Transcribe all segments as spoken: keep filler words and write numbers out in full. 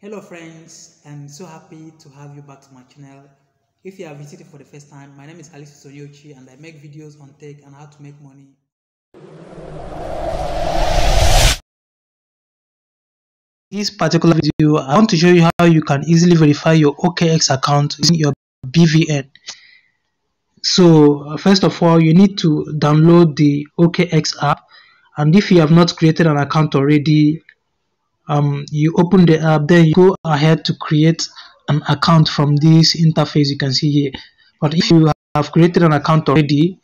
Hello friends, I'm so happy to have you back to my channel. If you are visiting for the first time, my name is Alice Soriochi and I make videos on tech and how to make money. In this particular video, I want to show you how you can easily verify your O K X account using your B V N. So first of all, you need to download the O K X app, and if you have not created an account already, um, you open the app, then you go ahead to create an account from this interface you can see here. But if you have created an account already,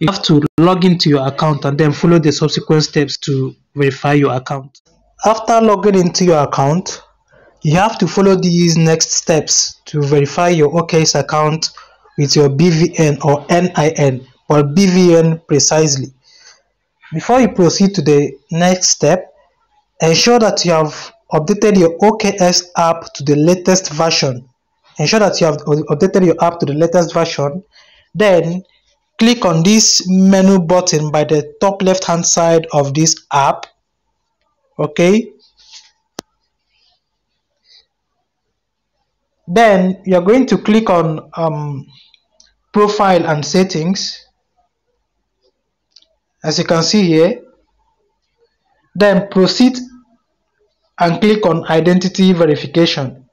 you have to log into your account and then follow the subsequent steps to verify your account. After logging into your account, you have to follow these next steps to verify your O K X account with your B V N or N I N, or B V N precisely. Before you proceed to the next step, ensure that you have updated your O K X app to the latest version. Ensure that you have updated your app to the latest version. Then click on this menu button by the top left hand side of this app. Okay. Then you're going to click on um, Profile and Settings, as you can see here. Then proceed and click on Identity Verification.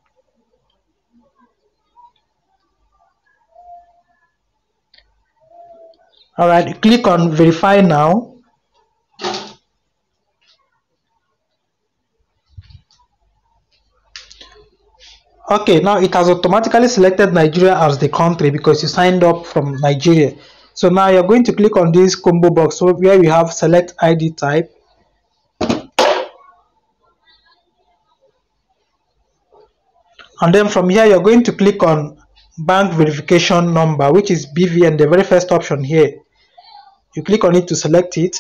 Alright, click on Verify Now. Okay, now it has automatically selected Nigeria as the country because you signed up from Nigeria. So now you're going to click on this combo box where we have select I D type. And then from here, you're going to click on bank verification number, which is B V N, the very first option here. You click on it to select it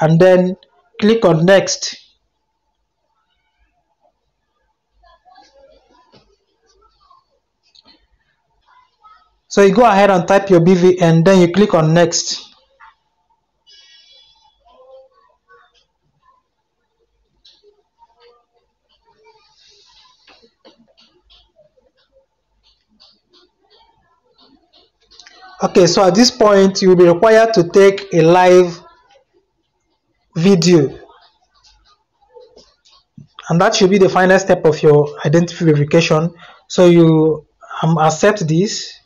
and then click on next. So you go ahead and type your B V N and then you click on next. Okay, so at this point you will be required to take a live video, and that should be the final step of your identity verification. So you um, accept this.